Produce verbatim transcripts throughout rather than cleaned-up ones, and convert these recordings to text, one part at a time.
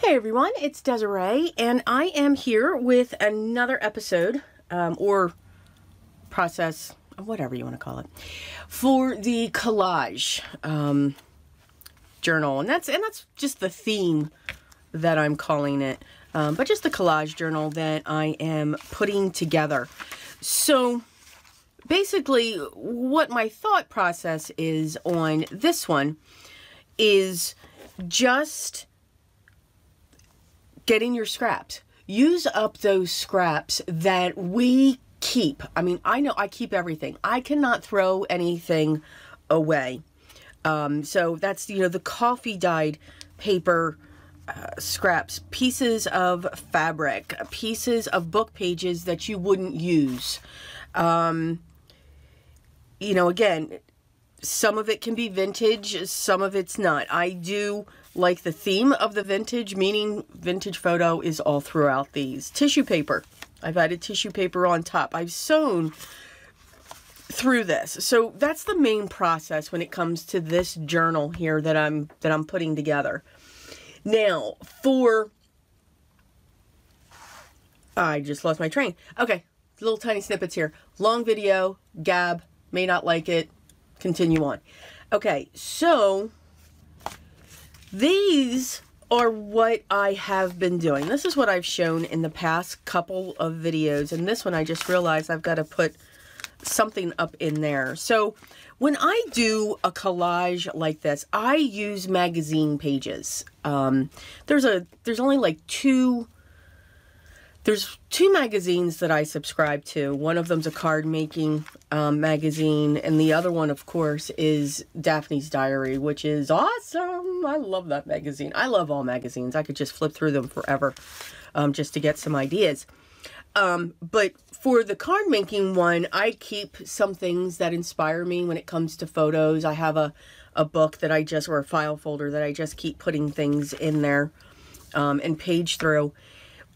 Hey everyone, it's Desiree, and I am here with another episode, um, or process, whatever you want to call it, for the collage um, journal, and that's and that's just the theme that I'm calling it, um, but just the collage journal that I am putting together. So basically, what my thought process is on this one is just getting your scraps. Use up those scraps that we keep. I mean, I know I keep everything. I cannot throw anything away. Um, so that's, you know, the coffee dyed paper uh, scraps, pieces of fabric, pieces of book pages that you wouldn't use. Um, you know, again, some of it can be vintage, some of it's not. I do like the theme of the vintage, meaning vintage photo is all throughout these. Tissue paper. I've added tissue paper on top. I've sewn through this. So that's the main process when it comes to this journal here that I'm that I'm putting together. Now, for I just lost my train. Okay, little tiny snippets here. Long video, gab, may not like it. Continue on. Okay, so these are what I have been doing. This is what I've shown in the past couple of videos. And this one, I just realized I've got to put something up in there. So when I do a collage like this, I use magazine pages. Um, there's a there's only like two. There's two magazines that I subscribe to. One of them's a card making um, magazine, and the other one, of course, is Daphne's Diary, which is awesome. I love that magazine. I love all magazines. I could just flip through them forever um, just to get some ideas. Um, but for the card making one, I keep some things that inspire me when it comes to photos. I have a, a book that I just, or a file folder that I just keep putting things in there um, and page through.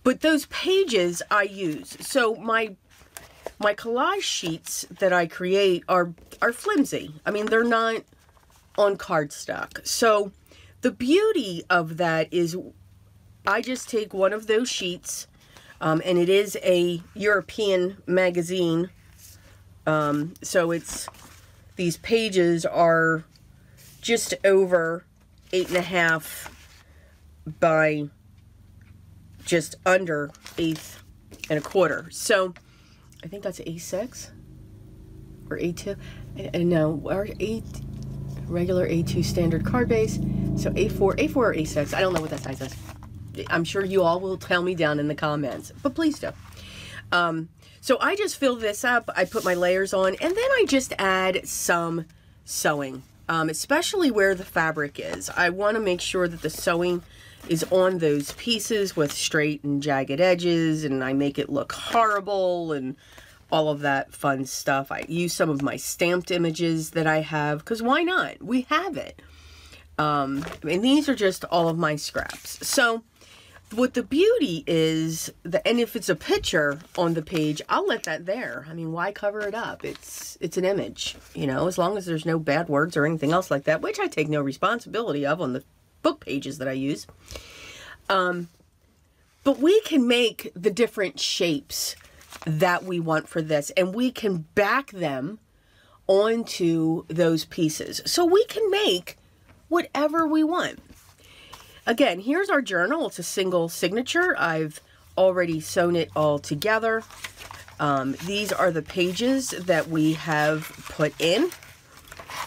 But those pages I use. So my my collage sheets that I create are, are flimsy. I mean, they're not on cardstock. So the beauty of that is I just take one of those sheets, um, and it is a European magazine. Um, so it's, these pages are just over eight and a half by just under eighth and a quarter. So I think that's A six or A two. I, I know our eight regular A two standard card base. So A four, A four or A six. I don't know what that size is. I'm sure you all will tell me down in the comments, but please do. Um, so I just fill this up. I put my layers on, and then I just add some sewing, um, especially where the fabric is. I want to make sure that the sewing is on those pieces with straight and jagged edges, and I make it look horrible and all of that fun stuff. I use some of my stamped images that I have, because why not? We have it. Um, and these are just all of my scraps. So what the beauty is, the, and if it's a picture on the page, I'll let that there. I mean, why cover it up? It's, it's an image, you know, as long as there's no bad words or anything else like that, which I take no responsibility of on the book pages that I use. Um, but we can make the different shapes that we want for this, and we can back them onto those pieces. So we can make whatever we want. Again, here's our journal. It's a single signature. I've already sewn it all together. Um, these are the pages that we have put in.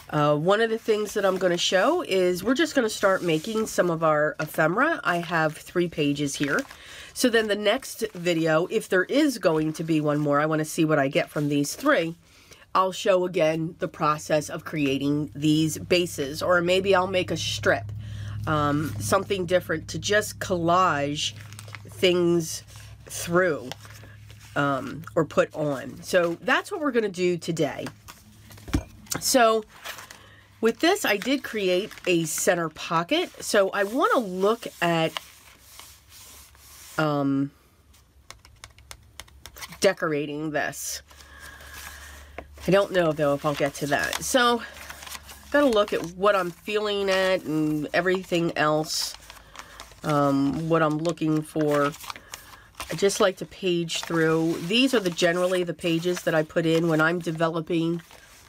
Uh, one of the things that I'm going to show is we're just going to start making some of our ephemera. I have three pages here. So then the next video, if there is going to be one more, I want to see what I get from these three. I'll show again the process of creating these bases, or maybe I'll make a strip, um, something different to just collage things through um, or put on. So that's what we're going to do today. So with this, I did create a center pocket. So I want to look at um, decorating this. I don't know, though, if I'll get to that. So I've got to look at what I'm feeling at and everything else um, what I'm looking for. I just like to page through. These are the generally the pages that I put in when I'm developing,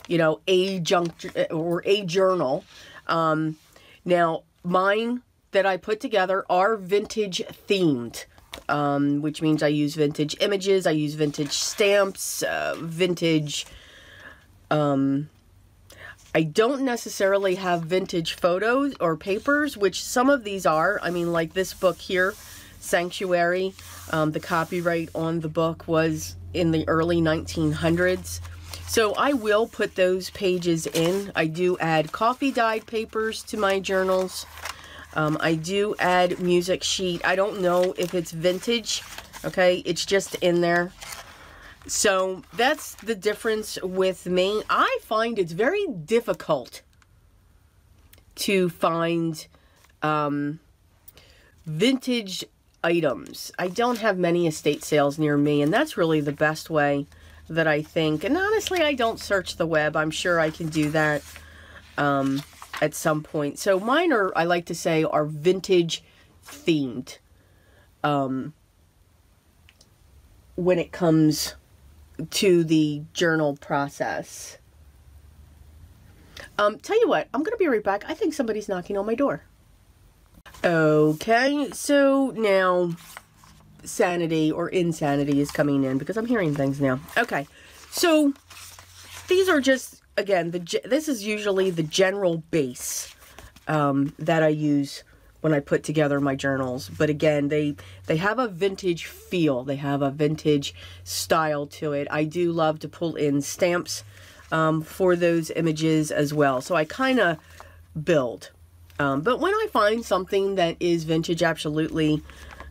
you know, a junk or a journal. Um, now, mine that I put together are vintage themed, um, which means I use vintage images, I use vintage stamps, uh, vintage... Um, I don't necessarily have vintage photos or papers, which some of these are. I mean, like this book here, Sanctuary. Um, the copyright on the book was in the early nineteen hundreds. So I will put those pages in. I do add coffee dyed papers to my journals. Um, I do add music sheet. I don't know if it's vintage. Okay, it's just in there. So that's the difference with me. I find it's very difficult to find um, vintage items. I don't have many estate sales near me, and that's really the best way that I think. And honestly, I don't search the web. I'm sure I can do that um, at some point. So mine are, I like to say, are vintage themed um, when it comes to the journal process. Um, tell you what, I'm gonna be right back. I think somebody's knocking on my door. Okay, so now sanity or insanity is coming in because I'm hearing things now. Okay, so these are just, again, the this is usually the general base um, that I use when I put together my journals. But again, they they have a vintage feel. They have a vintage style to it. I do love to pull in stamps um, for those images as well. So I kind of build. Um, but when I find something that is vintage, absolutely,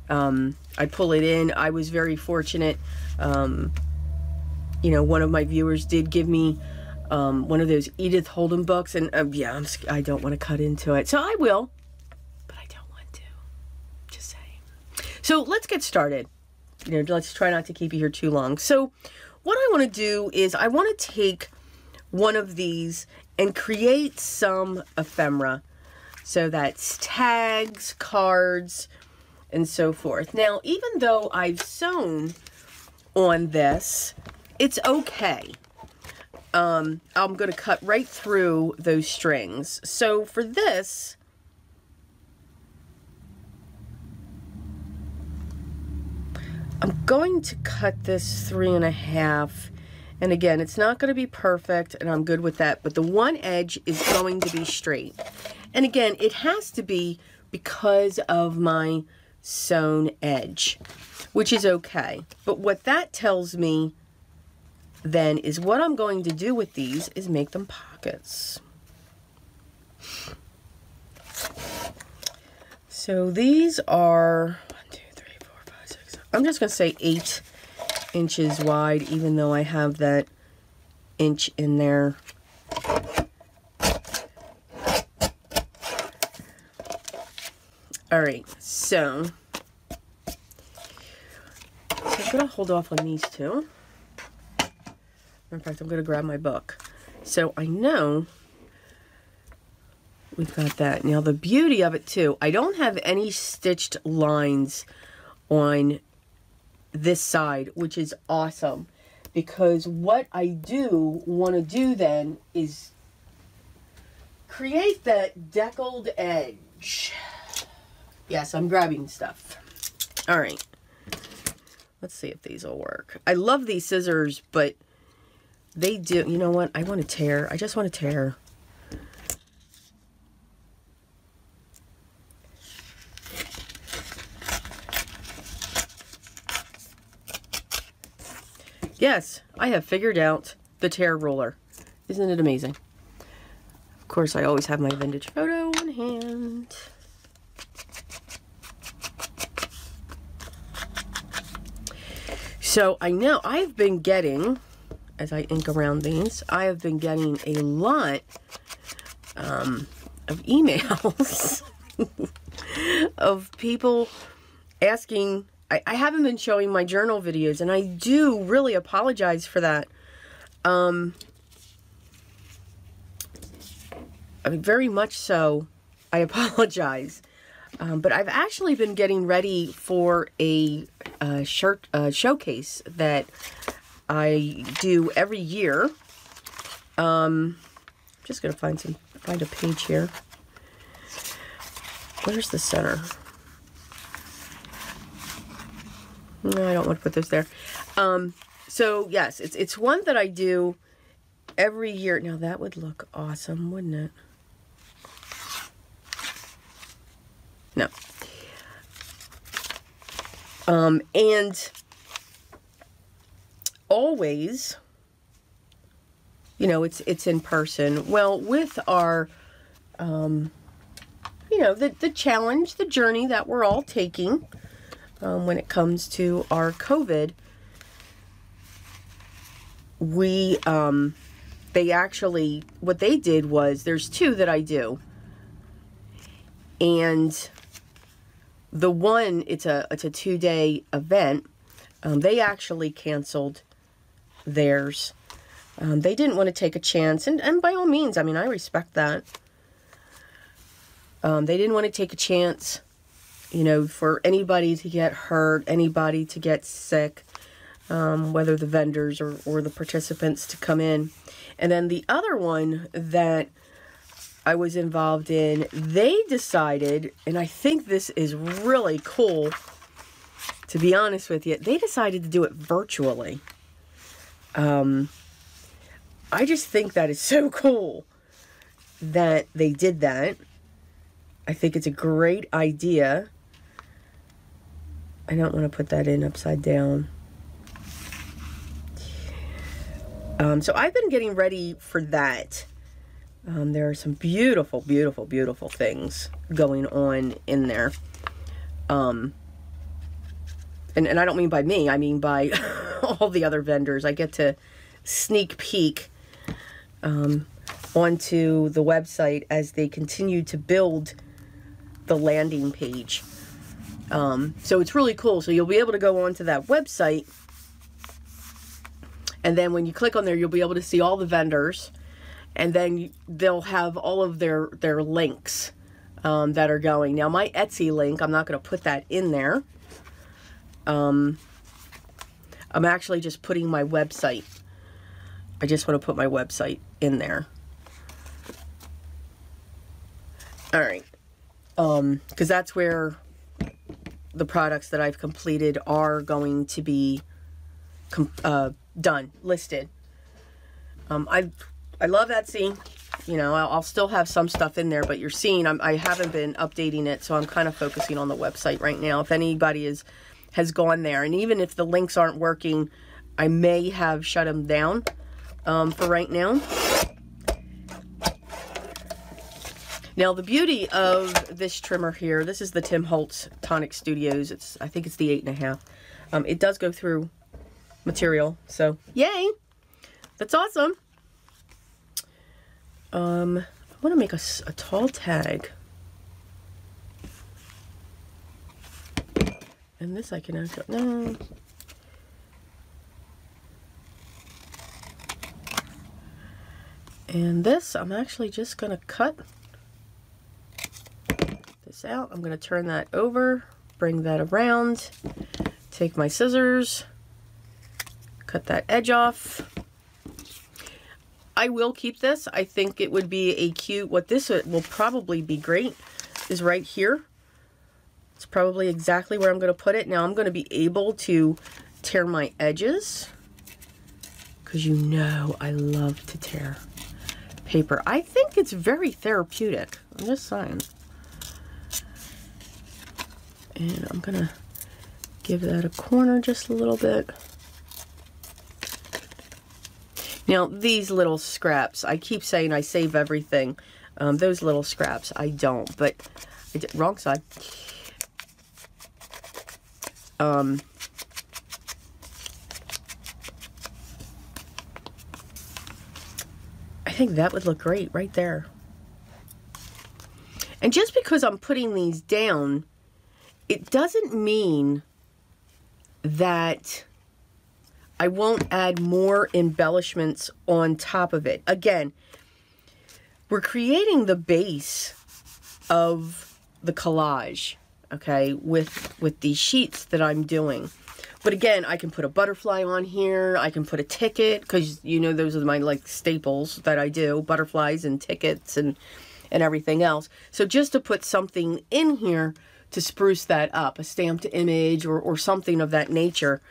um, I pull it in. I was very fortunate. Um, you know, one of my viewers did give me um, one of those Edith Holden books. And uh, yeah, I'm, I don't want to cut into it. So I will. So let's get started. You know, let's try not to keep you here too long. So what I want to do is I want to take one of these and create some ephemera. So that's tags, cards, and so forth. Now, even though I've sewn on this, it's okay. Um, I'm going to cut right through those strings. So for this, I'm going to cut this three and a half, and again, it's not going to be perfect, and I'm good with that, but the one edge is going to be straight. And again, it has to be because of my sewn edge, which is okay. But what that tells me then is what I'm going to do with these is make them pockets. So these are... I'm just going to say eight inches wide, even though I have that inch in there. All right, so, so I'm going to hold off on these two. In fact, I'm going to grab my book. So I know we've got that. Now, the beauty of it, too, I don't have any stitched lines on this side, which is awesome, because what I do want to do then is create that deckled edge. Yes, I'm grabbing stuff. All right, let's see if these will work. I love these scissors, but they do, you know what, I want to tear. I just want to tear. Yes, I have figured out the tear ruler. Isn't it amazing? Of course, I always have my vintage photo on hand. So I know I've been getting, as I ink around these, I have been getting a lot um, of emails of people asking... I, I haven't been showing my journal videos, and I do really apologize for that. Um, I mean, very much so, I apologize. Um, but I've actually been getting ready for a uh, shirt uh, showcase that I do every year. Um, just gonna find some find a page here. Where's the center? No, I don't want to put this there. Um, so yes, it's it's one that I do every year. Now that would look awesome, wouldn't it? No. Um, and always, you know, it's it's in person. Well, with our, um, you know, the, the challenge, the journey that we're all taking um, when it comes to our COVID, we, um, they actually, what they did was, there's two that I do. And the one, it's a it's a two-day event. Um, they actually canceled theirs. Um, they didn't want to take a chance. And, and by all means, I mean, I respect that. Um, they didn't want to take a chance, you know, for anybody to get hurt, anybody to get sick, um, whether the vendors or, or the participants to come in. And then the other one that I was involved in, they decided, and I think this is really cool, to be honest with you, they decided to do it virtually. Um, I just think that is so cool that they did that. I think it's a great idea. I don't want to put that in upside down. Um, so I've been getting ready for that. Um, there are some beautiful, beautiful, beautiful things going on in there. Um, and, and I don't mean by me, I mean by all the other vendors. I get to sneak peek um, onto the website as they continue to build the landing page. Um, so it's really cool. So you'll be able to go onto that website. And then when you click on there, you'll be able to see all the vendors. And then they'll have all of their, their links um, that are going. Now, my Etsy link, I'm not going to put that in there. Um, I'm actually just putting my website. I just want to put my website in there. All right. Um, because that's where the products that I've completed are going to be com uh, done, listed. Um, I've... I love Etsy. You know, I'll, I'll still have some stuff in there, but you're seeing I'm, I haven't been updating it, so I'm kind of focusing on the website right now. If anybody is has gone there, and even if the links aren't working, I may have shut them down um, for right now. Now, the beauty of this trimmer here, this is the Tim Holtz Tonic Studios. It's I think it's the eight and a half. Um, it does go through material, so yay! That's awesome. Um, I want to make a, a tall tag. And this I can actually, no. And this, I'm actually just going to cut this out. I'm going to turn that over, bring that around, take my scissors, cut that edge off. I will keep this. I think it would be a cute, what this will probably be great is right here. It's probably exactly where I'm going to put it. Now I'm going to be able to tear my edges because you know I love to tear paper. I think it's very therapeutic. I'm just saying. And I'm going to give that a corner just a little bit. Now, these little scraps, I keep saying I save everything. Um, those little scraps, I don't, but I did, wrong side. Um, I think that would look great right there. And just because I'm putting these down, it doesn't mean that I won't add more embellishments on top of it. Again, we're creating the base of the collage, okay, with, with these sheets that I'm doing. But again, I can put a butterfly on here. I can put a ticket, because, you know, those are my, like, staples that I do. Butterflies and tickets and, and everything else. So just to put something in here to spruce that up, a stamped image or, or something of that nature,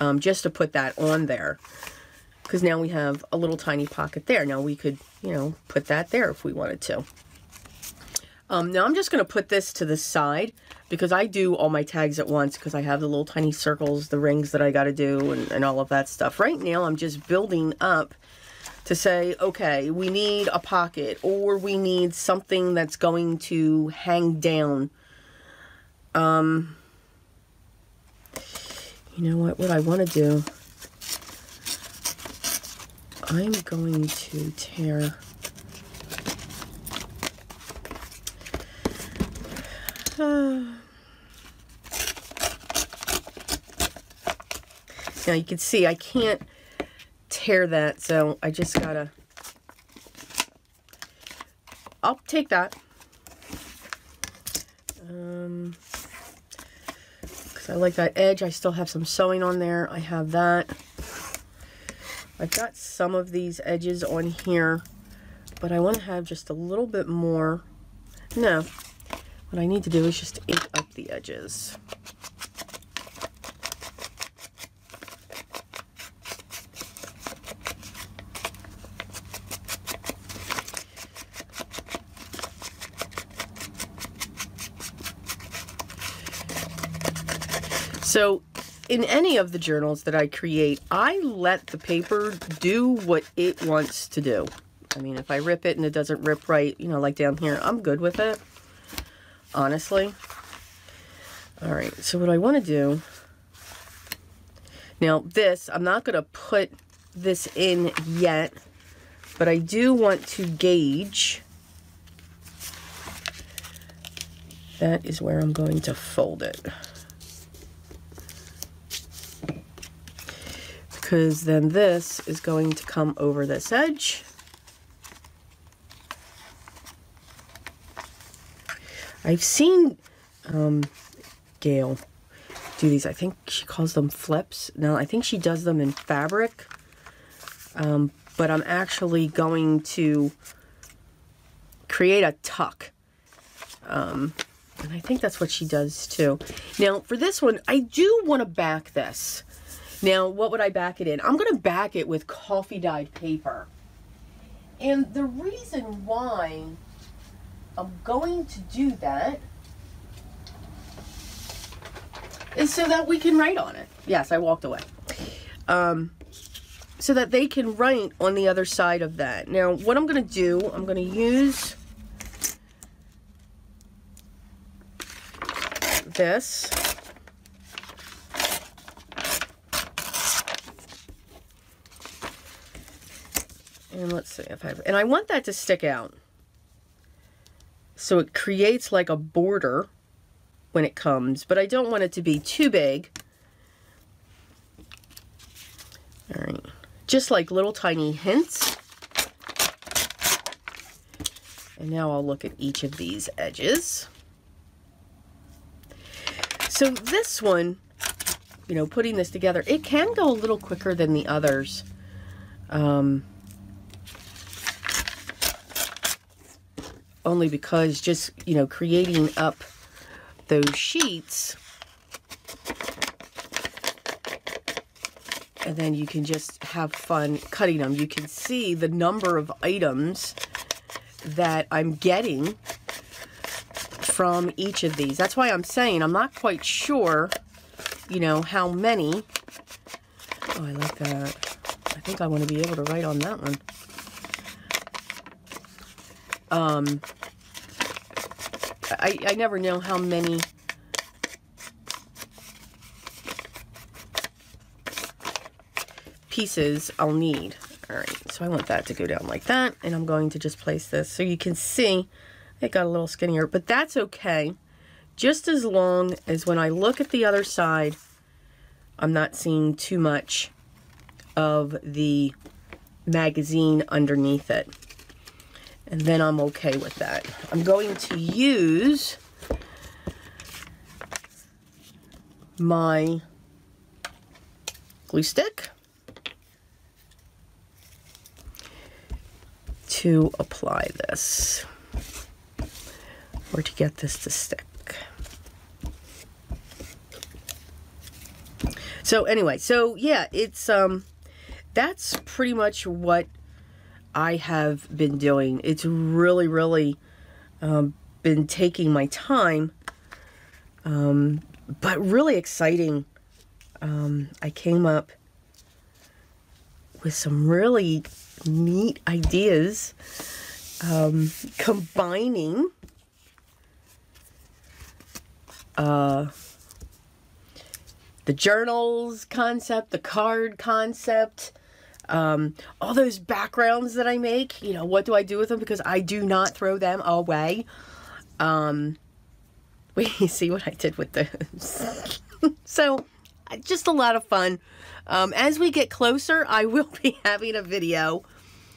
um, just to put that on there. Because now we have a little tiny pocket there. Now we could, you know, put that there if we wanted to. Um, now I'm just going to put this to the side, because I do all my tags at once, because I have the little tiny circles, the rings that I got to do, and, and all of that stuff. Right now I'm just building up to say, okay, we need a pocket, or we need something that's going to hang down. Um, you know what, what I want to do, I'm going to tear... Uh, now you can see I can't tear that, so I just gotta, I'll take that, um, because I like that edge. I still have some sewing on there. I have that. I've got some of these edges on here, but I want to have just a little bit more. No. What I need to do is just ink up the edges. So in any of the journals that I create, I let the paper do what it wants to do. I mean, if I rip it and it doesn't rip right, you know, like down here, I'm good with it. Honestly. All right, so what I want to do now, this, I'm not going to put this in yet, but I do want to gauge. That is where I'm going to fold it, because then this is going to come over this edge. I've seen um, Gail do these. I think she calls them flips. Now, I think she does them in fabric, um, but I'm actually going to create a tuck. Um, and I think that's what she does too. Now, for this one, I do want to back this. Now, what would I back it in? I'm going to back it with coffee-dyed paper. And the reason why I'm going to do that is so that we can write on it. Yes, I walked away. Um, so that they can write on the other side of that. Now, what I'm going to do, I'm going to use this. And let's see if I... And I want that to stick out. So it creates like a border when it comes, but I don't want it to be too big. All right, just like little tiny hints. And now I'll look at each of these edges. So this one, you know, putting this together, it can go a little quicker than the others. Um, Only because just, you know, creating up those sheets, and then you can just have fun cutting them. You can see the number of items that I'm getting from each of these. That's why I'm saying I'm not quite sure, you know, how many. Oh, I like that. I think I want to be able to write on that one. Um, I, I never know how many pieces I'll need. All right, so I want that to go down like that, and I'm going to just place this. So you can see it got a little skinnier, but that's okay. Just as long as when I look at the other side, I'm not seeing too much of the magazine underneath it. And then I'm okay with that. I'm going to use my glue stick to apply this, or to get this to stick. So anyway, so yeah, it's um that's pretty much what I have been doing. It's really, really um, been taking my time, um, but really exciting. Um, I came up with some really neat ideas, um, combining uh, the journals concept, the card concept, Um, all those backgrounds that I make. You know, what do I do with them? Because I do not throw them away. Um, wait, see what I did with those. So, just a lot of fun. Um, as we get closer, I will be having a video.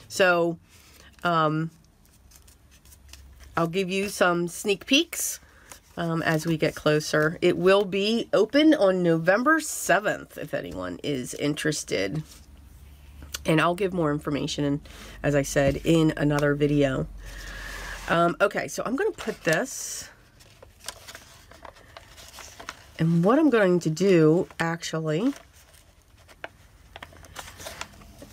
So, um, I'll give you some sneak peeks um, as we get closer. It will be open on November seventh, if anyone is interested. And I'll give more information, in, as I said, in another video. Um, okay, so I'm going to put this. And what I'm going to do, actually,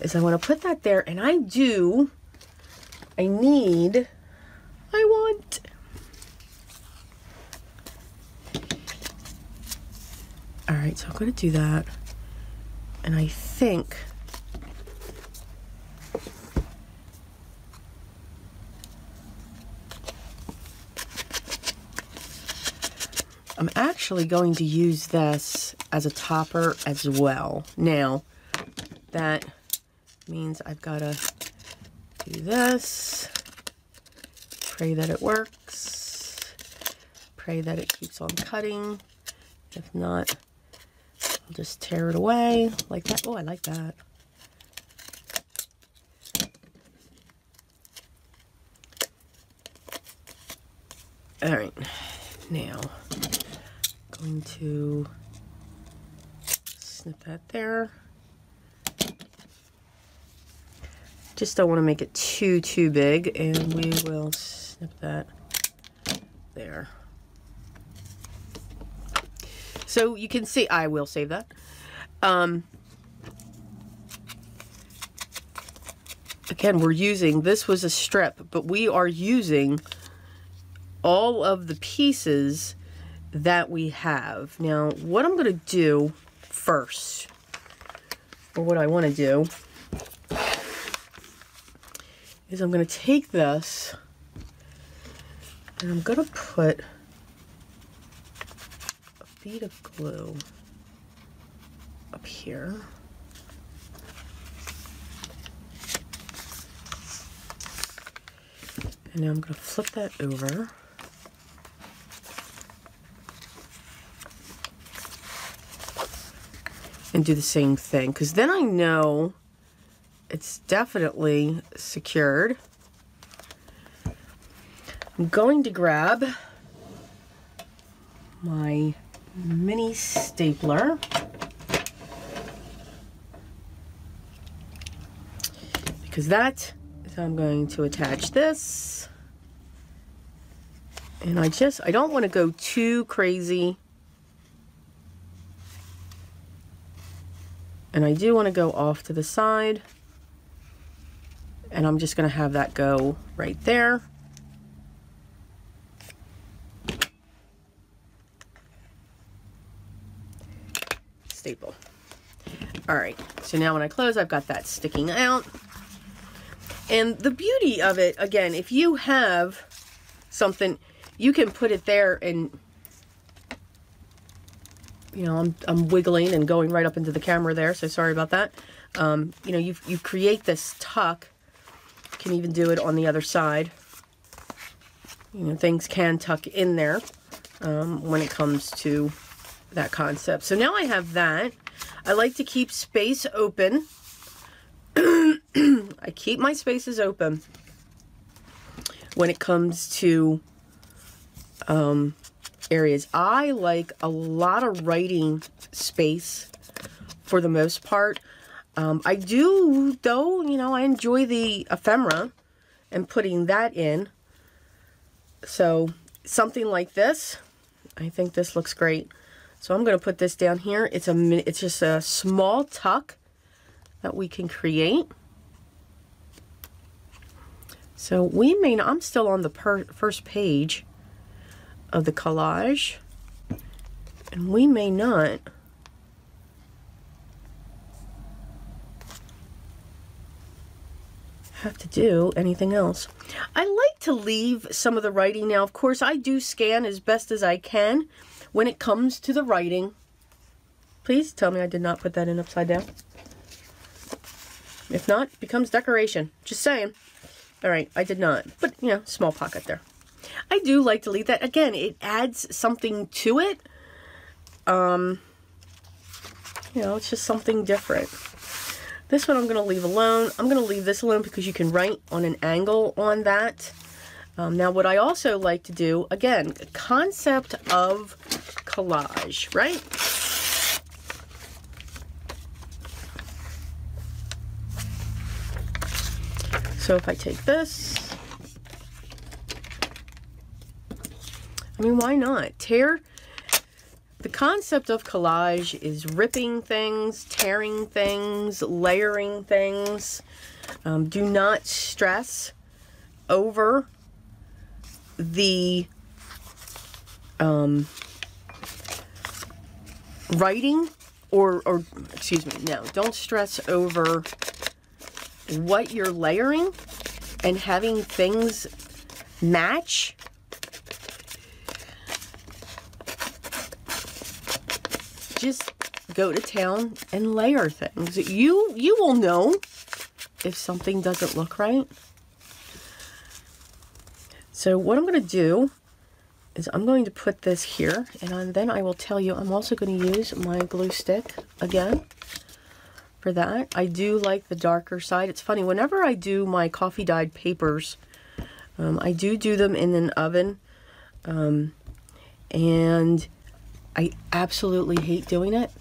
is I want to put that there. And I do, I need, I want. All right, so I'm going to do that. And I think... I'm actually going to use this as a topper as well. Now, that means I've got to do this. Pray that it works. Pray that it keeps on cutting. If not, I'll just tear it away like that. Oh, I like that. All right, now. Going to snip that there. Just don't want to make it too, too big, and we will snip that there. So you can see, I will save that. Um, again, we're using, this was a strip, but we are using all of the pieces that we have. Now, what I'm gonna do first, or what I want to do, is I'm gonna take this and I'm gonna put a bead of glue up here. And now I'm gonna flip that over. And do the same thing, because then I know it's definitely secured. I'm going to grab my mini stapler, because that is how I'm going to attach this. And I just, I don't want to go too crazy. And I do want to go off to the side, and I'm just going to have that go right there. Staple. All right, so now when I close, I've got that sticking out. And the beauty of it, again, if you have something, you can put it there and... You know, I'm, I'm wiggling and going right up into the camera there, so sorry about that. Um, you know, you you create this tuck. You can even do it on the other side. You know, things can tuck in there um, when it comes to that concept. So now I have that. I like to keep space open. I keep my spaces open when it comes to um, areas. I like a lot of writing space for the most part. Um, I do, though, you know, I enjoy the ephemera and putting that in. So something like this, I think this looks great. So I'm going to put this down here. It's a, it's just a small tuck that we can create. So we may not, I'm still on the per, first page of the collage, and we may not. Have to do anything else. I like to leave some of the writing. Now, of course, I do scan as best as I can when it comes to the writing. Please tell me I did not put that in upside down. If not, it becomes decoration. Just saying. All right, I did not. But, you know, small pocket there. I do like to leave that. Again, it adds something to it. Um, you know, it's just something different. This one I'm going to leave alone. I'm going to leave this alone because you can write on an angle on that. Um, now, what I also like to do, again, concept of collage, right? So if I take this, I mean, why not? Tear. The concept of collage is ripping things, tearing things, layering things. Um, do not stress over the um, writing or, or, excuse me, no, don't stress over what you're layering and having things match. Just go to town and layer things. You you will know if something doesn't look right. So what I'm going to do is I'm going to put this here, and then I will tell you. I'm also going to use my glue stick again for that. I do like the darker side. It's funny, whenever I do my coffee dyed papers, um, I do do them in an oven, um, and I absolutely hate doing it.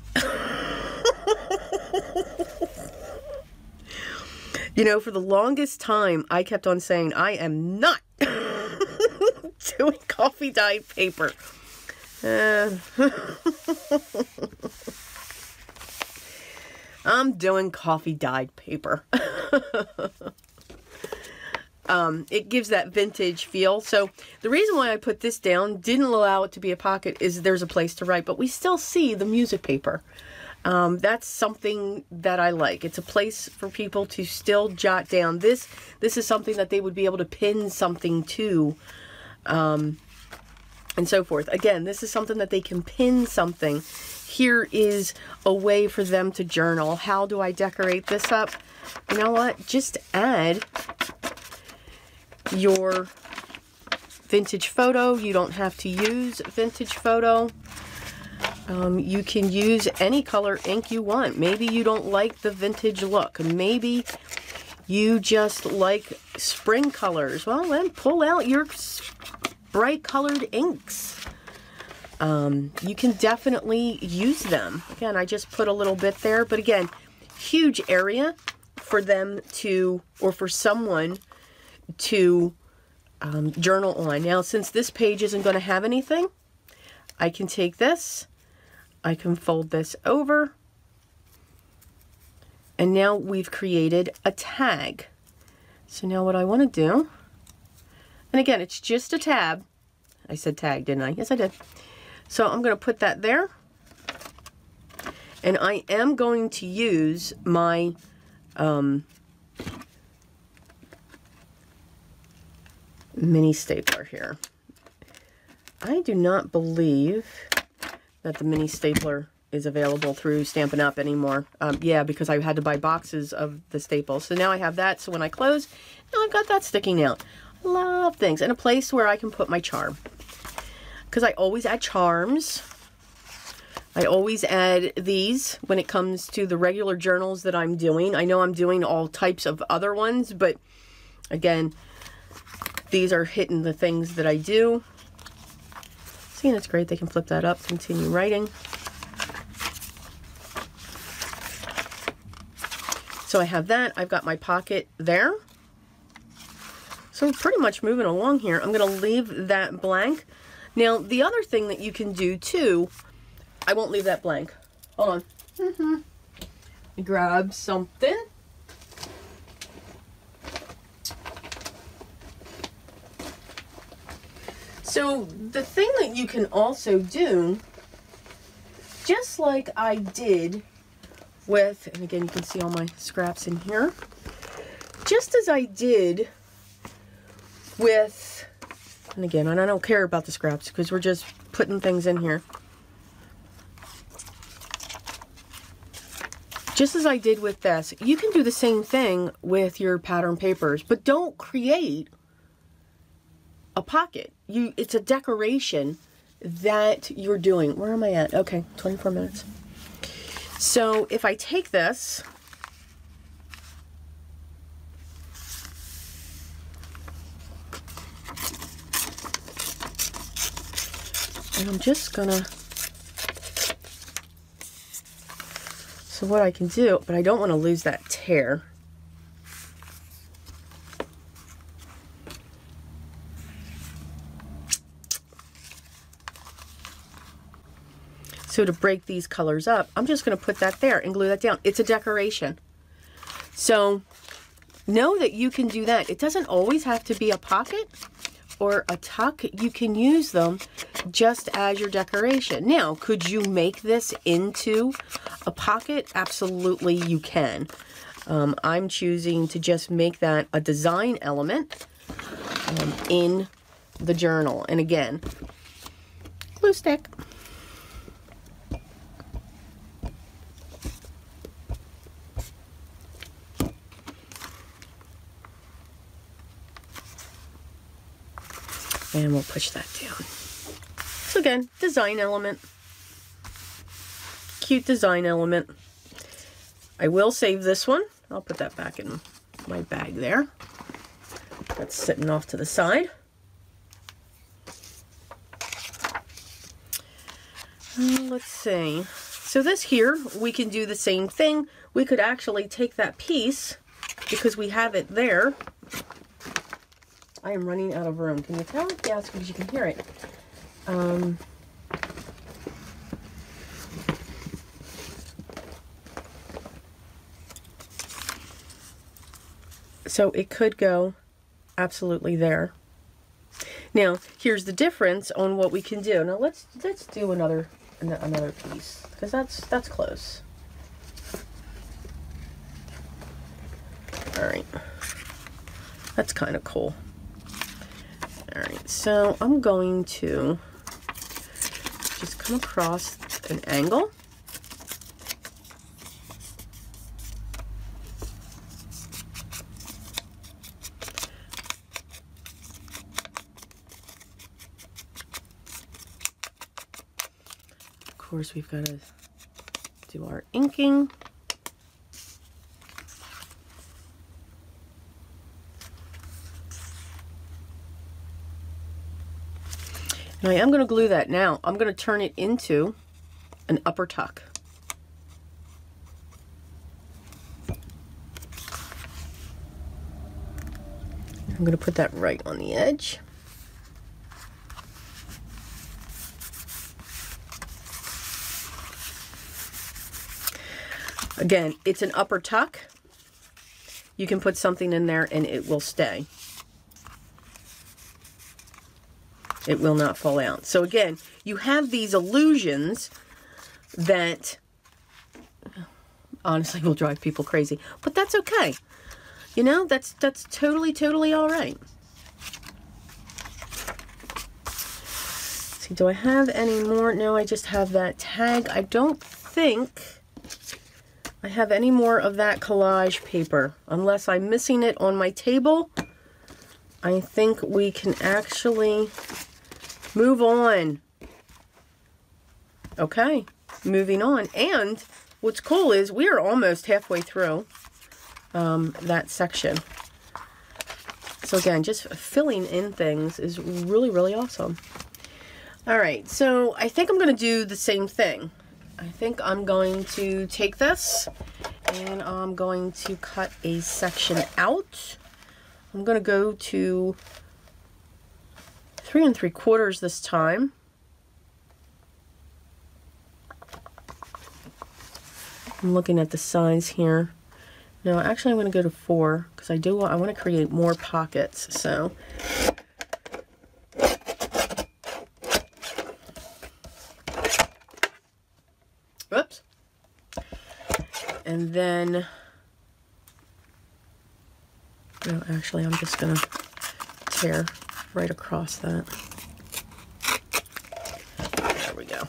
You know, for the longest time, I kept on saying, I am not doing coffee dyed paper. Uh, I'm doing coffee dyed paper. Um, it gives that vintage feel. So the reason why I put this down, didn't allow it to be a pocket, is there's a place to write, but we still see the music paper. Um, that's something that I like. It's a place for people to still jot down. This, this is something that they would be able to pin something to, um, and so forth. Again, this is something that they can pin something. Here is a way for them to journal. How do I decorate this up? You know what? Just add your vintage photo. You don't have to use vintage photo. Um, you can use any color ink you want. Maybe you don't like the vintage look. Maybe you just like spring colors. Well, then pull out your bright colored inks. Um, you can definitely use them. Again, I just put a little bit there, but again, huge area for them to, or for someone to um, journal on. Now, since this page isn't going to have anything, I can take this, I can fold this over, and now we've created a tag. So now what I want to do, and again, it's just a tab. I said tag, didn't I? Yes, I did. So I'm going to put that there, and I am going to use my um, mini stapler here. I do not believe that the mini stapler is available through Stampin' Up anymore. Um, yeah, because I had to buy boxes of the staples. So now I have that. So when I close, now I've got that sticking out. I love things. And a place where I can put my charm. Because I always add charms. I always add these when it comes to the regular journals that I'm doing. I know I'm doing all types of other ones, but again, these are hitting the things that I do. So see, and it's great they can flip that up, continue writing. So I have that. I've got my pocket there. So I'm pretty much moving along here. I'm going to leave that blank. Now, the other thing that you can do too, I won't leave that blank. Hold on. Mm-hmm. Grab something. So the thing that you can also do, just like I did with, and again you can see all my scraps in here, just as I did with, and again, and I don't care about the scraps because we're just putting things in here. Just as I did with this, you can do the same thing with your pattern papers, but don't create a pocket. You, it's a decoration that you're doing. Where am I at? Okay, twenty-four minutes. So if I take this, and I'm just gonna, so what I can do, but I don't want to lose that tear. So to break these colors up, I'm just going to put that there and glue that down. It's a decoration. So know that you can do that. It doesn't always have to be a pocket or a tuck. You can use them just as your decoration. Now, could you make this into a pocket? Absolutely you can. Um, I'm choosing to just make that a design element um, in the journal. And again, glue stick. And we'll push that down. So again, design element. Cute design element. I will save this one. I'll put that back in my bag there. That's sitting off to the side. And let's see. So this here, we can do the same thing. We could actually take that piece because we have it there. I am running out of room. Can you tell? Yes, because you can hear it. Um, so it could go absolutely there. Now, here's the difference on what we can do. Now let's let's do another another piece because that's that's close. All right, that's kind of cool. All right, so I'm going to just come across an angle. Of course, we've got to do our inking. I am going to glue that now. I'm going to turn it into an upper tuck. I'm going to put that right on the edge. Again, it's an upper tuck. You can put something in there and it will stay. It will not fall out. So again, you have these illusions that honestly will drive people crazy, but that's okay. You know, that's that's totally, totally all right. Let's see, do I have any more? No, I just have that tag. I don't think I have any more of that collage paper, unless I'm missing it on my table. I think we can actually move on. Okay, moving on. And what's cool is we are almost halfway through um, that section. So again, just filling in things is really, really awesome. All right, so I think I'm gonna do the same thing. I think I'm going to take this and I'm going to cut a section out. I'm gonna go to three and three quarters this time. I'm looking at the size here. No, actually I'm gonna go to four because I do, I wanna create more pockets, so. Oops. And then, no, actually I'm just gonna tear right across that. There we go.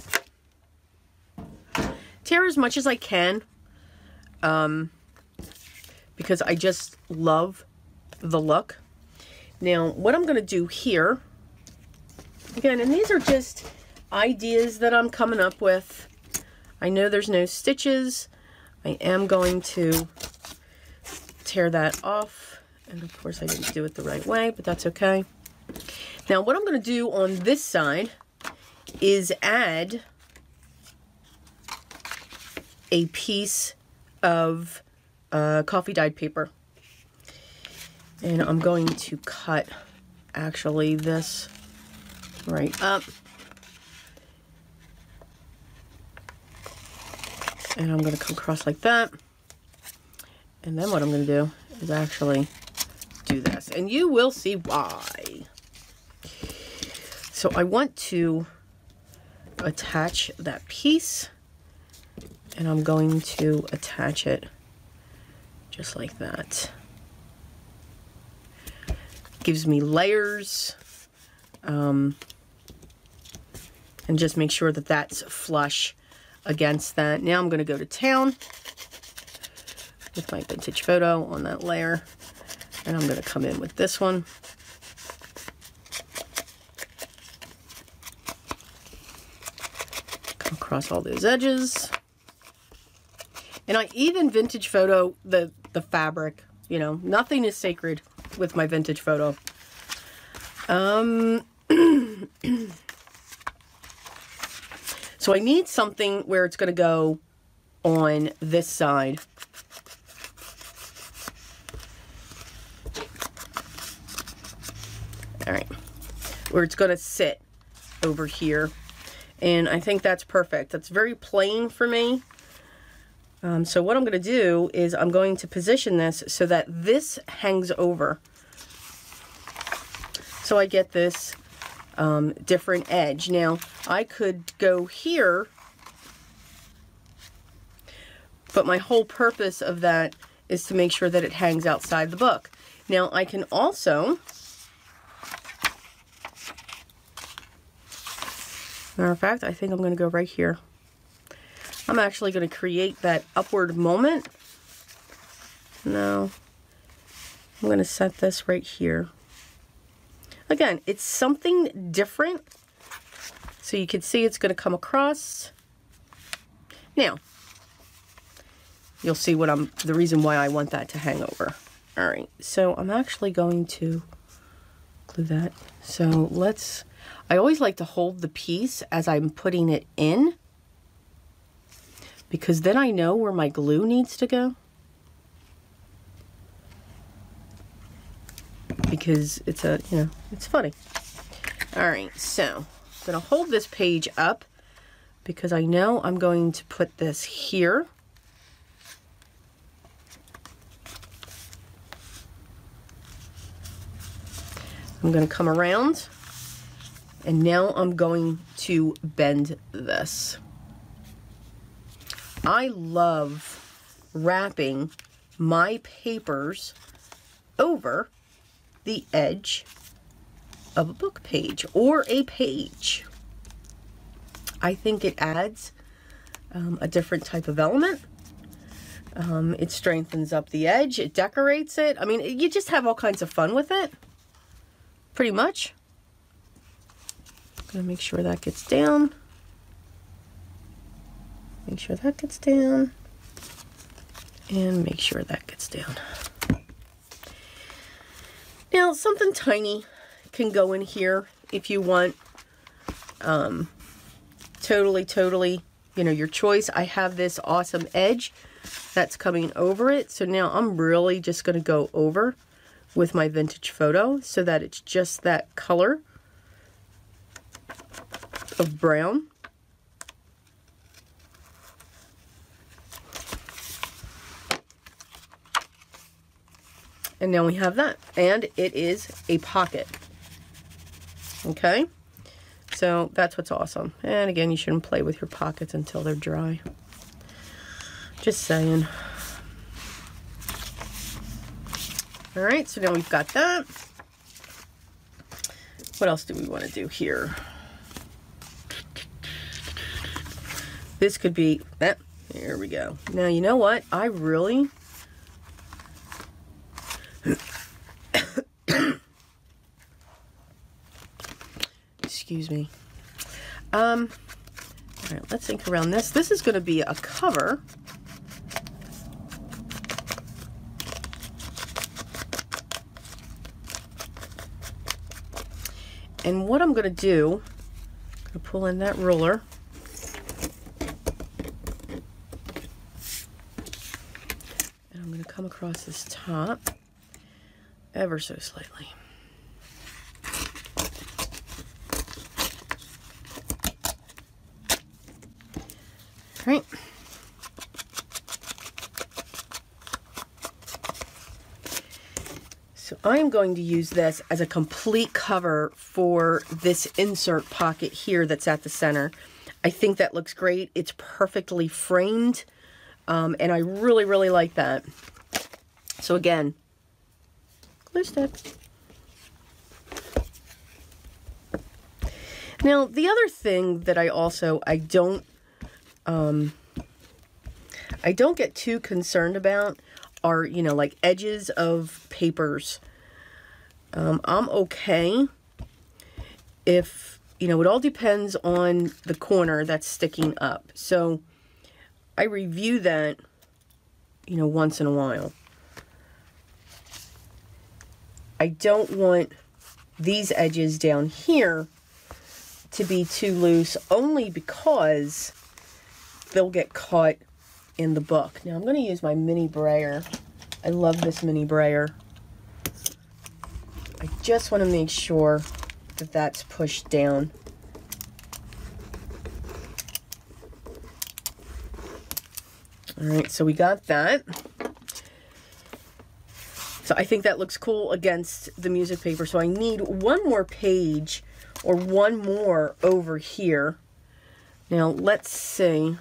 Tear as much as I can, um, because I just love the look. Now, what I'm gonna do here, again, and these are just ideas that I'm coming up with. I know there's no stitches. I am going to tear that off. And of course I didn't do it the right way, but that's okay. Now, what I'm gonna do on this side is add a piece of uh, coffee dyed paper. And I'm going to cut actually this right up. And I'm gonna come across like that. And then what I'm gonna do is actually do this. And you will see why. So I want to attach that piece. And I'm going to attach it just like that. Gives me layers. Um, and just make sure that that's flush against that. Now I'm going to go to town with my vintage photo on that layer. And I'm going to come in with this one. Come across all those edges. And I even vintage photo the, the fabric, you know, nothing is sacred with my vintage photo. Um, so I need something where it's gonna go on this side. All right, where it's gonna sit over here. And I think that's perfect. That's very plain for me. Um, so what I'm going to do is I'm going to position this so that this hangs over. So I get this um, different edge. Now, I could go here, but my whole purpose of that is to make sure that it hangs outside the book. Now, I can also, matter of fact, I think I'm going to go right here. I'm actually going to create that upward moment. No, I'm going to set this right here. Again, it's something different. So you can see it's going to come across. Now, you'll see what I'm, the reason why I want that to hang over. All right, so I'm actually going to glue that. So let's, I always like to hold the piece as I'm putting it in, because then I know where my glue needs to go. Because it's a, you know, it's funny. All right, so I'm gonna hold this page up because I know I'm going to put this here. I'm gonna come around and now I'm going to bend this. I love wrapping my papers over the edge of a book page or a page. I think it adds um, a different type of element. Um, it strengthens up the edge, it decorates it. I mean, you just have all kinds of fun with it, pretty much. I'm gonna make sure that gets down. Make sure that gets down, and make sure that gets down. Now, something tiny can go in here if you want. Um, totally, totally, you know, your choice. I have this awesome edge that's coming over it. So now I'm really just going to go over with my vintage photo so that it's just that color of brown. And now we have that, and it is a pocket. Okay, so that's what's awesome. And again, you shouldn't play with your pockets until they're dry. Just saying. All right, so now we've got that. What else do we want to do here? This could be that. There we go. Now, you know what? I really... Excuse me. Um, all right, let's think around this. This is going to be a cover. And what I'm going to do, I'm going to pull in that ruler. And I'm going to come across this top ever so slightly. All right. So I'm going to use this as a complete cover for this insert pocket here that's at the center. I think that looks great. It's perfectly framed, um, and I really, really like that. So again, glue stick. Now, the other thing that I also, I don't Um, I don't get too concerned about are, you know, like edges of papers. Um, I'm okay if, you know, it all depends on the corner that's sticking up. So I review that, you know, once in a while. I don't want these edges down here to be too loose, only because they'll get caught in the book. Now I'm going to use my mini brayer. I love this mini brayer. I just want to make sure that that's pushed down. All right, so we got that. So I think that looks cool against the music paper. So I need one more page or one more over here. Now let's see.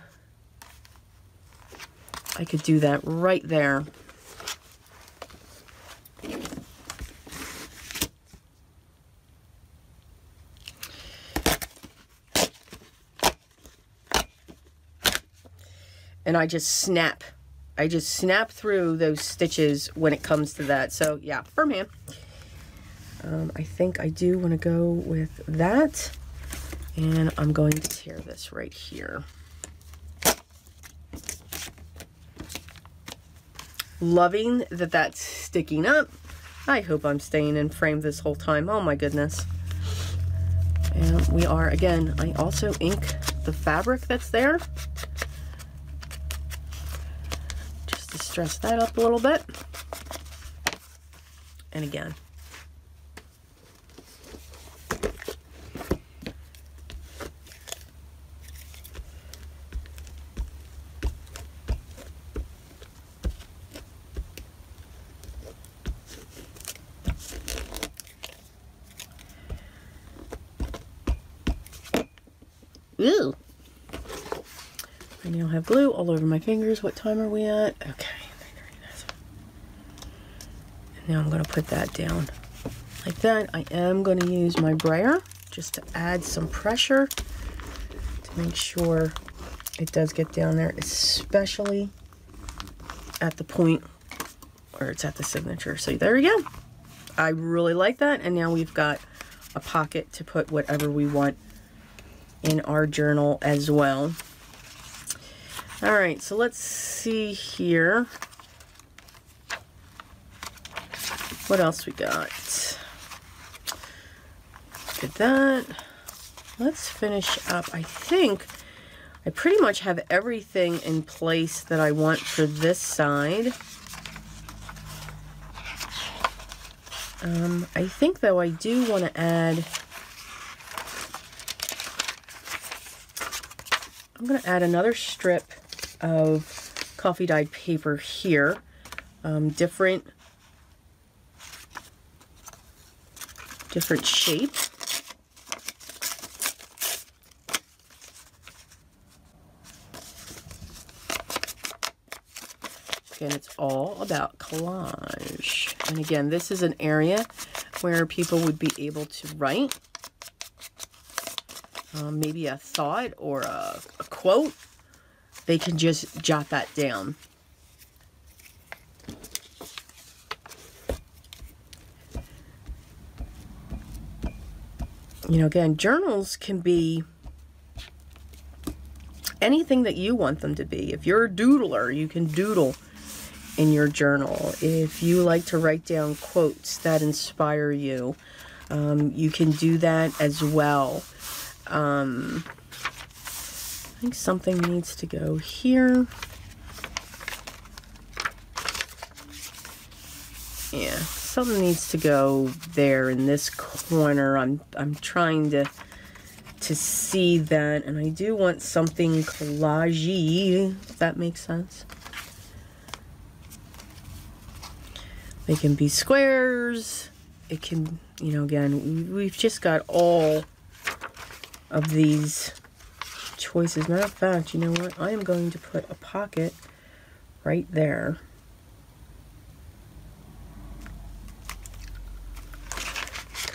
I could do that right there. And I just snap. I just snap through those stitches when it comes to that. So yeah, firm hand. Um, I think I do want to go with that. And I'm going to tear this right here. Loving that that's sticking up. I hope I'm staying in frame this whole time. Oh my goodness. And we are, again, I also ink the fabric that's there. Just to stress that up a little bit. And again. Ooh. I now have glue all over my fingers. What time are we at? Okay. And now I'm going to put that down like that. I am going to use my brayer just to add some pressure to make sure it does get down there, especially at the point where it's at the signature. So there you go. I really like that. And now we've got a pocket to put whatever we want in our journal as well. All right, so let's see here. What else we got? Did that. let's finish up. I think I pretty much have everything in place that I want for this side. Um, I think, though, I do want to add... I'm going to add another strip of coffee-dyed paper here. Um, different... different shape. Again, it's all about collage. And again, this is an area where people would be able to write um, maybe a thought or a, a quote. They can just jot that down. You know, again, journals can be anything that you want them to be. If you're a doodler, you can doodle in your journal. If you like to write down quotes that inspire you, um, you can do that as well. Um, I think something needs to go here. Yeah. Something needs to go there in this corner. I'm I'm trying to to see that, and I do want something collagey, if that makes sense. They can be squares. It can, you know, again, we've just got all of these choices. Matter of fact, you know what? I am going to put a pocket right there.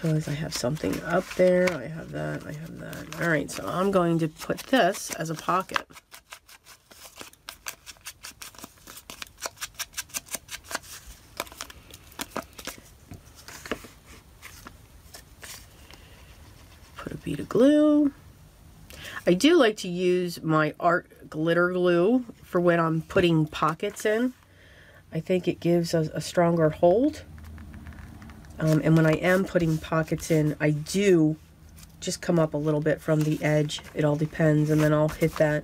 Because I have something up there, I have that, I have that. All right, so I'm going to put this as a pocket. Put a bead of glue. I do like to use my art glitter glue for when I'm putting pockets in. I think it gives us a stronger hold. Um, and when I am putting pockets in, I do just come up a little bit from the edge. It all depends. And then I'll hit that,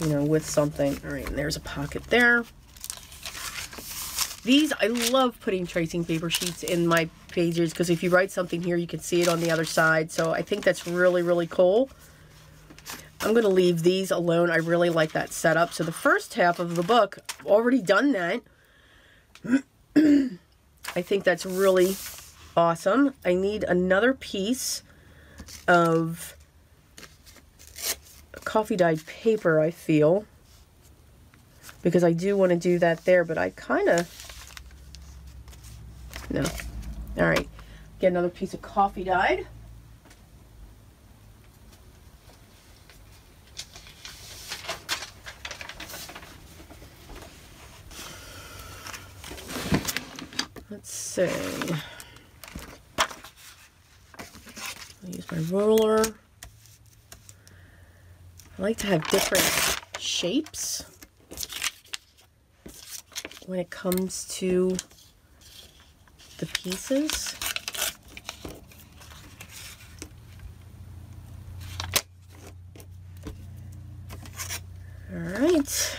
you know, with something. All right, and there's a pocket there. These, I love putting tracing paper sheets in my pages, because if you write something here, you can see it on the other side. So I think that's really, really cool. I'm going to leave these alone. I really like that setup. So the first half of the book, I've already done that. I think that's really awesome. I need another piece of coffee-dyed paper, I feel, because I do want to do that there, but I kind of... No. All right. Get another piece of coffee-dyed. Let's see. I'll use my roller. I like to have different shapes when it comes to the pieces. All right.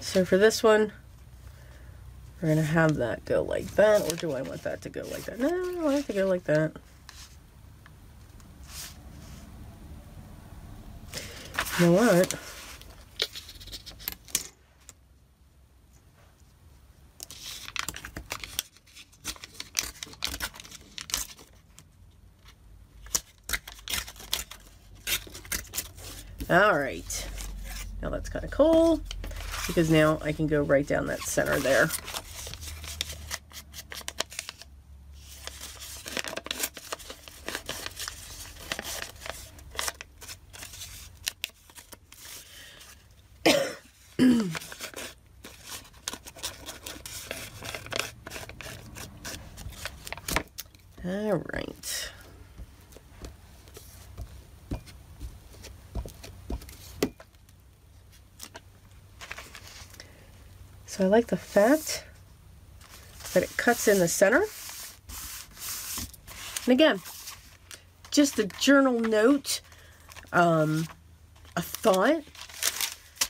So for this one, we're going to have that go like that, or do I want that to go like that? No, I don't want it to go like that. You know what? All right. Now that's kind of cool, because now I can go right down that center there. So I like the fact that it cuts in the center. And again, just a journal note, um, a thought.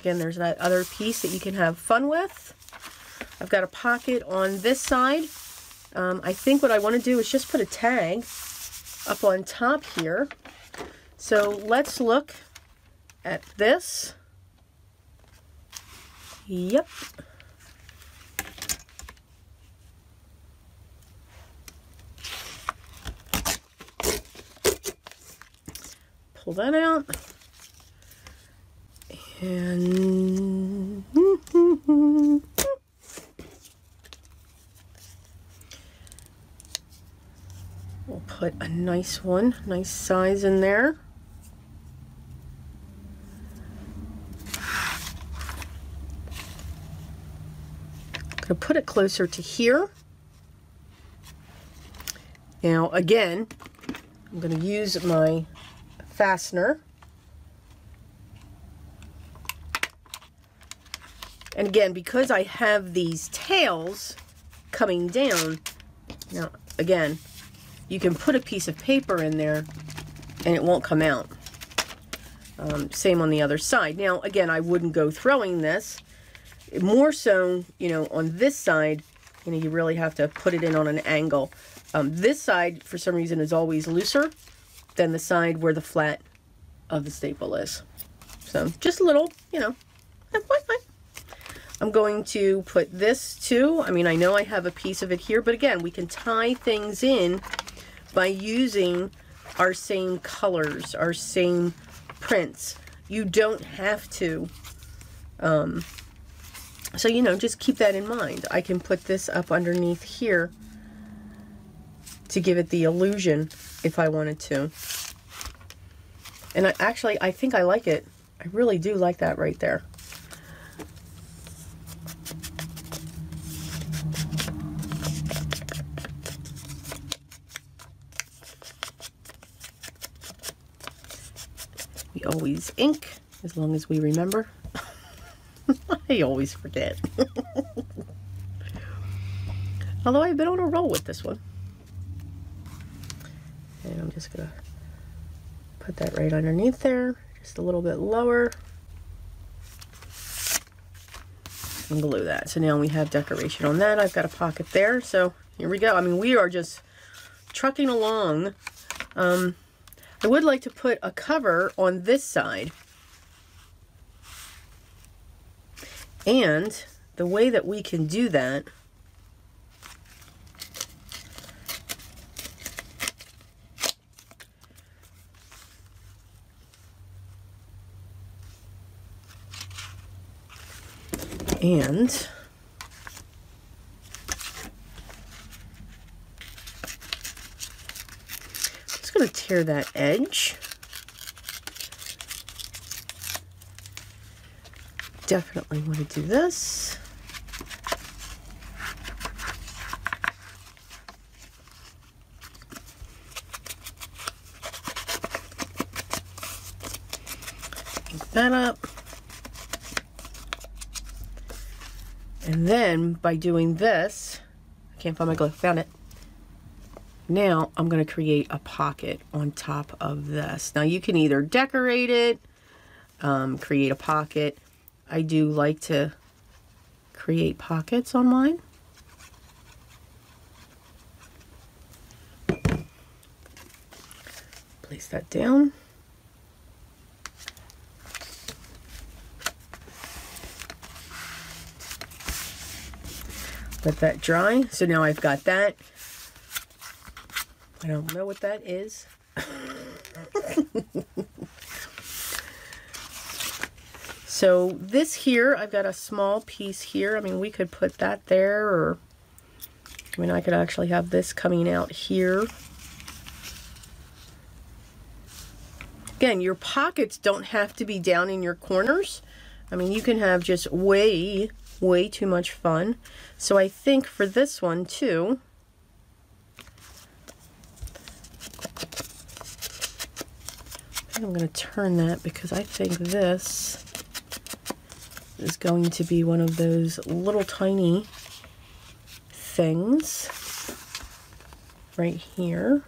Again, there's that other piece that you can have fun with. I've got a pocket on this side. Um, I think what I want to do is just put a tag up on top here. So let's look at this. Yep. Pull that out. And we'll put a nice one, nice size in there. I'm going to put it closer to here. Now again, I'm going to use my fastener. And again, because I have these tails coming down, now again, you can put a piece of paper in there and it won't come out. Um, same on the other side. Now again, I wouldn't go throwing this. More so, you know, on this side, you know, you really have to put it in on an angle. Um, this side, for some reason, is always looser than the side where the flat of the staple is. So, just a little, you know. I'm going to put this, too. I mean, I know I have a piece of it here, but again, we can tie things in by using our same colors, our same prints. You don't have to... Um, So, you know, just keep that in mind. I can put this up underneath here to give it the illusion if I wanted to. And I, actually, I think I like it. I really do like that right there. We always ink, as long as we remember. I always forget. Although I've been on a roll with this one. And I'm just gonna put that right underneath there, just a little bit lower. And glue that. So now we have decoration on that. I've got a pocket there, so here we go. I mean, we are just trucking along. Um, I would like to put a cover on this side. And the way that we can do that and I'm just going to tear that edge. Definitely want to do this. Pick that up. And then by doing this, I can't find my glue, found it. Now I'm going to create a pocket on top of this. Now you can either decorate it, um, create a pocket. I do like to create pockets on mine. Place that down. Let that dry. So now I've got that. I don't know what that is. So this here, I've got a small piece here. I mean, we could put that there, or I mean, I could actually have this coming out here. Again, your pockets don't have to be down in your corners. I mean, you can have just way, way too much fun. So I think for this one too, I think I'm gonna turn that because I think this is going to be one of those little tiny things right here.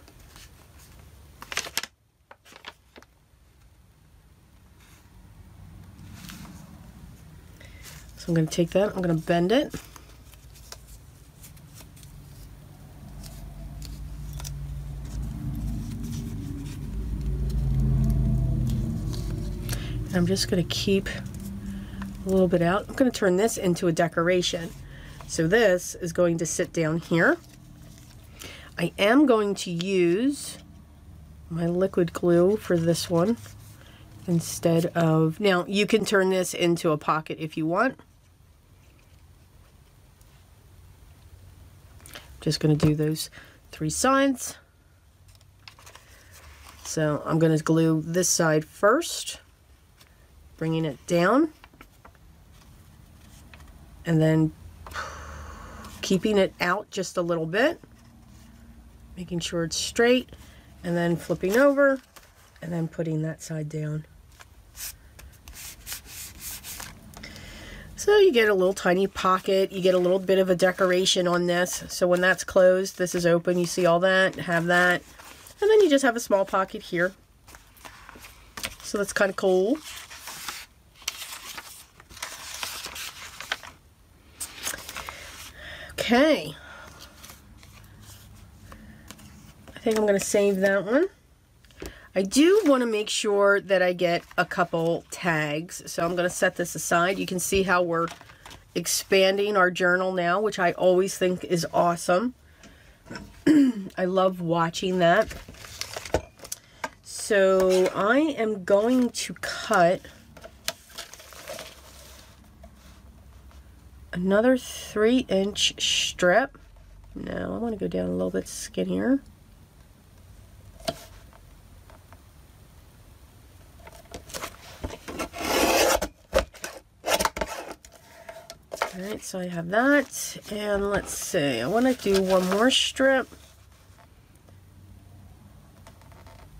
So I'm going to take that, I'm going to bend it. And I'm just going to keep a little bit out. I'm going to turn this into a decoration. So this is going to sit down here. I am going to use my liquid glue for this one instead of, now you can turn this into a pocket if you want. Just going to do those three sides. So I'm going to glue this side first, bringing it down, and then keeping it out just a little bit, making sure it's straight, and then flipping over and then putting that side down. So you get a little tiny pocket, you get a little bit of a decoration on this. So when that's closed, this is open, you see all that, have that, and then you just have a small pocket here. So that's kind of cool. Okay, I think I'm going to save that one. I do want to make sure that I get a couple tags, so I'm going to set this aside. You can see how we're expanding our journal now, which I always think is awesome. I love watching that. So I am going to cut another three inch strip. Now I want to go down a little bit skinnier. Alright, so I have that, and let's see, I want to do one more strip,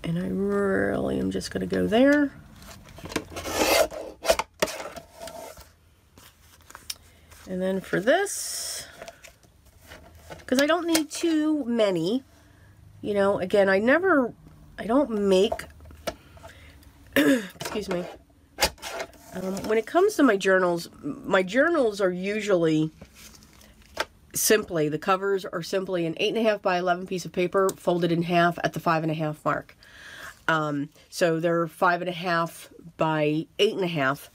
and I really am just going to go there. And then for this, because I don't need too many, you know, again, I never, I don't make, excuse me, um, when it comes to my journals, my journals are usually simply, the covers are simply an eight and a half by eleven piece of paper folded in half at the five and a half mark. Um, so they're five and a half by eight and a half.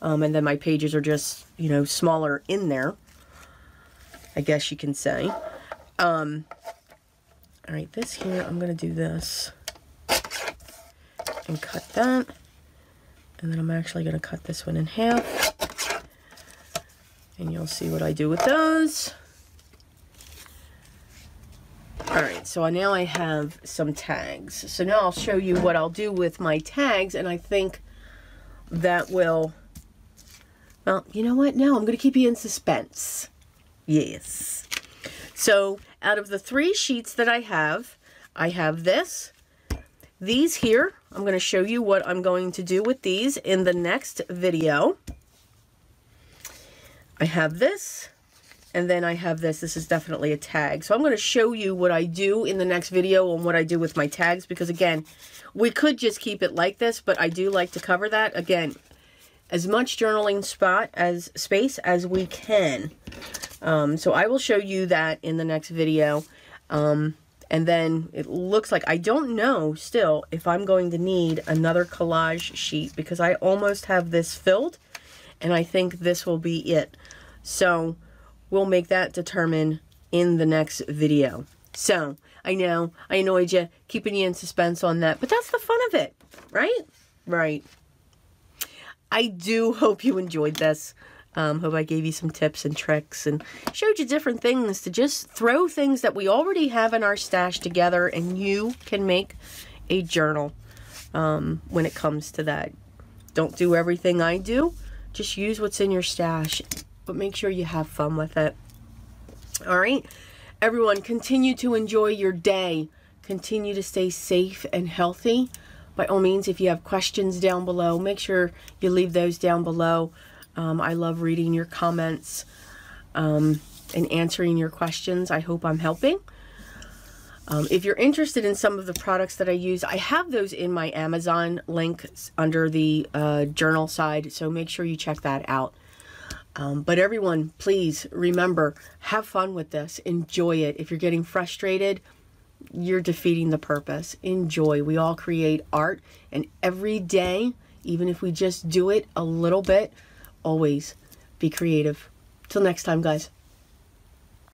Um, and then my pages are just, you know, smaller in there, I guess you can say. Um, all right, this here, I'm going to do this and cut that. And then I'm actually going to cut this one in half. And you'll see what I do with those. All right, so now I have some tags. So now I'll show you what I'll do with my tags, and I think that will... Well, you know what? Now I'm going to keep you in suspense. Yes. So out of the three sheets that I have, I have this. These here, I'm going to show you what I'm going to do with these in the next video. I have this, and then I have this. This is definitely a tag. So I'm going to show you what I do in the next video on what I do with my tags, because again, we could just keep it like this, but I do like to cover that. Again, as much journaling spot as space as we can. Um, so I will show you that in the next video. Um, and then it looks like, I don't know still if I'm going to need another collage sheet, because I almost have this filled and I think this will be it. So we'll make that determine in the next video. So I know I annoyed you, keeping you in suspense on that, but that's the fun of it, right? Right. I do hope you enjoyed this. Um, hope I gave you some tips and tricks and showed you different things to just throw things that we already have in our stash together, and you can make a journal um, when it comes to that. Don't do everything I do. Just use what's in your stash, but make sure you have fun with it. All right, everyone, continue to enjoy your day. Continue to stay safe and healthy. By all means, if you have questions down below, make sure you leave those down below. Um, I love reading your comments um, and answering your questions. I hope I'm helping. Um, if you're interested in some of the products that I use, I have those in my Amazon link under the uh, journal side, so make sure you check that out. Um, but everyone, please remember, have fun with this. Enjoy it. If you're getting frustrated, you're defeating the purpose. Enjoy. We all create art, and every day, even if we just do it a little bit, always be creative. Till next time, guys.